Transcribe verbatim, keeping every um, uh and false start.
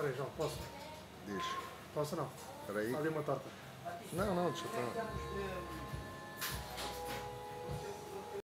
Peraí, João, posso? Deixa. Posso não? Peraí. Ali uma torta. Não, não, deixa eu falar.